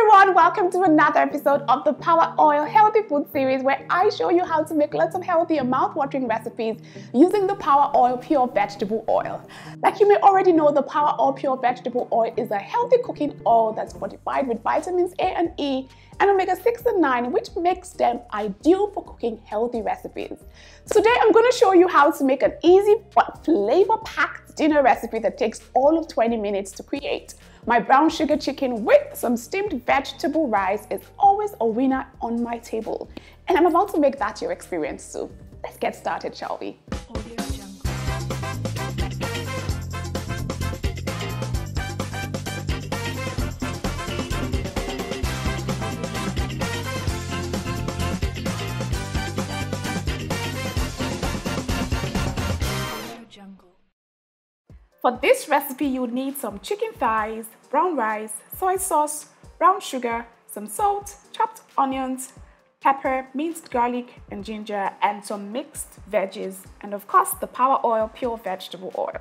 everyone, welcome to another episode of the Power Oil Healthy Food Series, where I show you how to make lots of healthy and mouth-watering recipes using the Power Oil Pure Vegetable Oil. Like you may already know, the Power Oil Pure Vegetable Oil is a healthy cooking oil that's fortified with vitamins A and E and omega-6 and 9, which makes them ideal for cooking healthy recipes. Today, I'm going to show you how to make an easy but flavor-packed dinner recipe that takes all of 20 minutes to create. My brown sugar chicken with some steamed vegetable rice is always a winner on my table. And I'm about to make that your experience too. Let's get started, shall we? For this recipe, you'll need some chicken thighs, brown rice, soy sauce, brown sugar, some salt, chopped onions, pepper, minced garlic and ginger, and some mixed veggies, and of course the Power Oil Pure Vegetable Oil.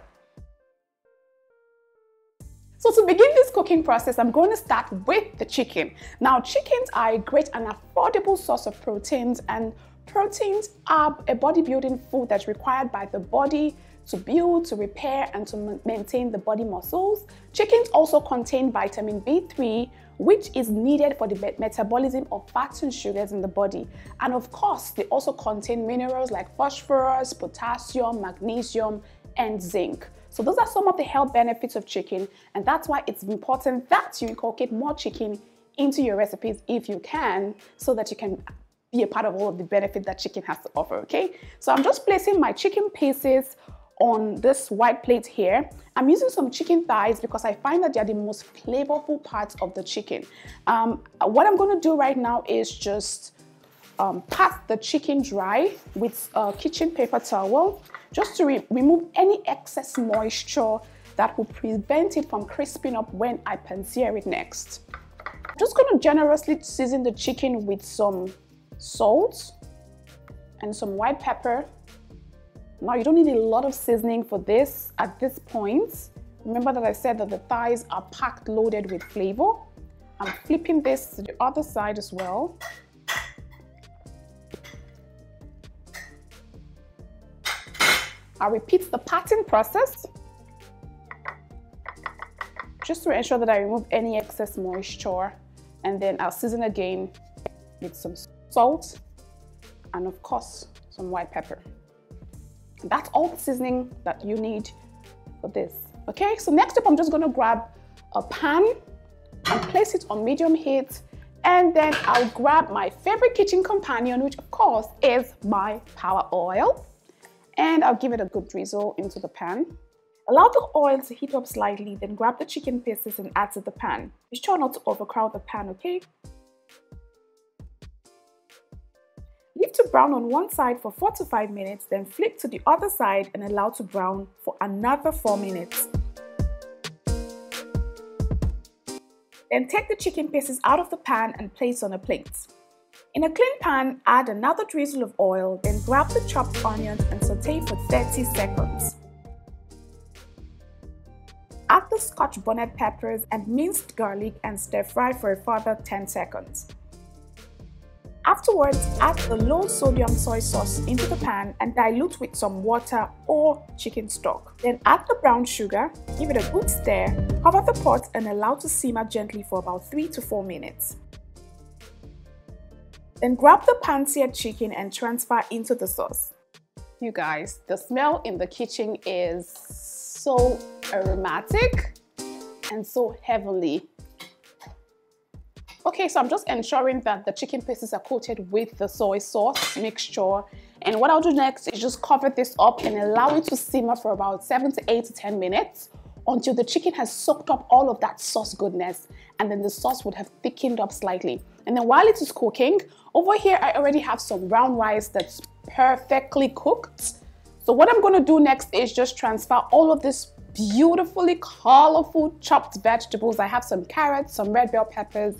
So to begin this cooking process, I'm going to start with the chicken. Now, chickens are a great and affordable source of proteins, and proteins are a bodybuilding food that's required by the body to build, to repair, and to maintain the body muscles. Chickens also contain vitamin B3, which is needed for the metabolism of fats and sugars in the body. And of course, they also contain minerals like phosphorus, potassium, magnesium, and zinc. So those are some of the health benefits of chicken, and that's why it's important that you inculcate more chicken into your recipes if you can, so that you can be a part of all of the benefit that chicken has to offer, okay? So I'm just placing my chicken pieces on this white plate here. I'm using some chicken thighs because I find that they're the most flavorful parts of the chicken. What I'm gonna do right now is just pat the chicken dry with a kitchen paper towel, just to remove any excess moisture that will prevent it from crisping up when I pan-sear it next. I'm just gonna generously season the chicken with some salt and some white pepper. Now, you don't need a lot of seasoning for this at this point. Remember that I said that the thighs are packed, loaded with flavor. I'm flipping this to the other side as well. I repeat the patting process just to ensure that I remove any excess moisture, and then I'll season again with some salt and of course some white pepper. That's all the seasoning that you need for this, okay? So next up, I'm just gonna grab a pan and place it on medium heat, and then I'll grab my favorite kitchen companion, which of course is my Power Oil, and I'll give it a good drizzle into the pan. Allow the oil to heat up slightly, then grab the chicken pieces and add to the pan. Be sure not to overcrowd the pan, okay? To brown on one side for 4 to 5 minutes, then flip to the other side and allow to brown for another 4 minutes. Then take the chicken pieces out of the pan and place on a plate. In a clean pan, add another drizzle of oil, then grab the chopped onions and saute for 30 seconds. Add the Scotch bonnet peppers and minced garlic and stir fry for a further 10 seconds. Afterwards, add the low-sodium soy sauce into the pan and dilute with some water or chicken stock. Then add the brown sugar, give it a good stir, cover the pot and allow to simmer gently for about 3 to 4 minutes. Then grab the pan-seared chicken and transfer into the sauce. You guys, the smell in the kitchen is so aromatic and so heavenly. Okay, so I'm just ensuring that the chicken pieces are coated with the soy sauce mixture. And what I'll do next is just cover this up and allow it to simmer for about 7 to 8 to 10 minutes until the chicken has soaked up all of that sauce goodness. And then the sauce would have thickened up slightly. And then while it is cooking, over here I already have some brown rice that's perfectly cooked. So what I'm gonna do next is just transfer all of this beautifully colorful chopped vegetables. I have some carrots, some red bell peppers,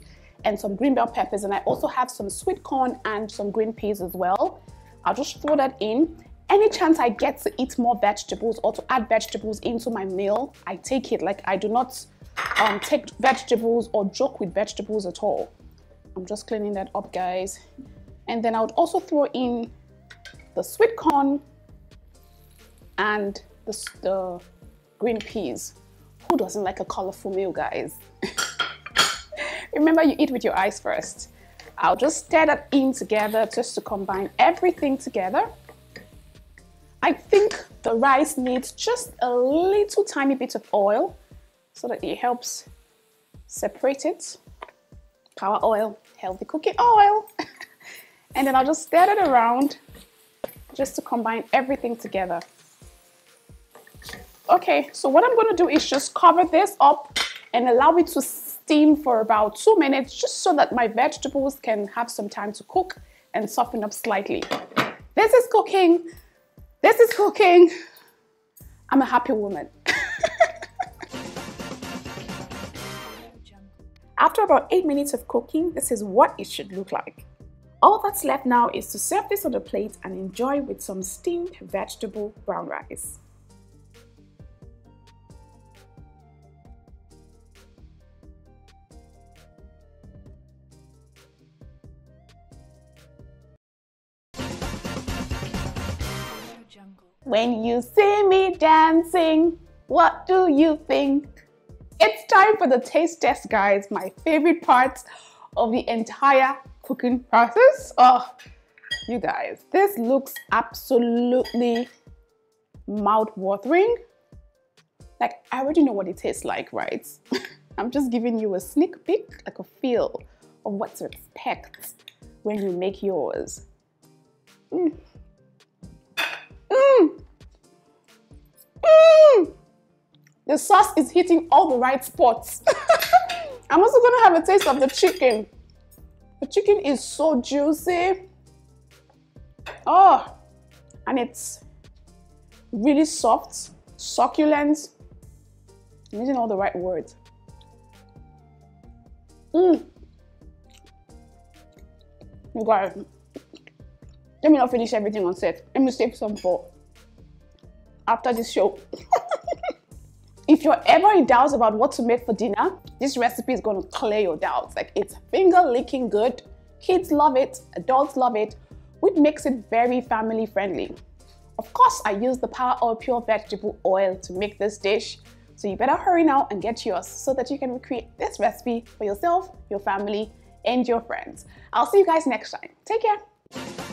and some green bell peppers, and I also have some sweet corn and some green peas as well. I'll just throw that in. Any chance I get to eat more vegetables or to add vegetables into my meal, I take it. Like, I do not take vegetables or joke with vegetables at all. I'm just cleaning that up, guys. And then I would also throw in the sweet corn and the green peas. Who doesn't like a colorful meal, guys? Remember, you eat with your eyes first. I'll just stir that in together just to combine everything together. I think the rice needs just a little tiny bit of oil so that it helps separate it. Power Oil, healthy cooking oil. And then I'll just stir it around just to combine everything together. Okay, so what I'm going to do is just cover this up and allow it to steam for about 2 minutes, just so that my vegetables can have some time to cook and soften up slightly. This is cooking. This is cooking. I'm a happy woman. After about 8 minutes of cooking, this is what it should look like. All that's left now is to serve this on a plate and enjoy with some steamed vegetable brown rice. When you see me dancing, what do you think? It's time for the taste test, guys, my favorite part of the entire cooking process. Oh, you guys, this looks absolutely mouth-watering. Like, I already know what it tastes like, right? I'm just giving you a sneak peek, like a feel of what to expect when you make yours. The sauce is hitting all the right spots. I'm also gonna have a taste of the chicken. The chicken is so juicy. Oh, and it's really soft, succulent. I'm using all the right words. You guys, let me not finish everything on set. Let me save some for after this show. If you're ever in doubt about what to make for dinner, this recipe is going to clear your doubts. Like, it's finger-licking good. Kids love it, adults love it, which makes it very family-friendly. Of course, I use the Power Oil Pure Vegetable Oil to make this dish, so you better hurry now and get yours so that you can recreate this recipe for yourself, your family, and your friends. I'll see you guys next time. Take care!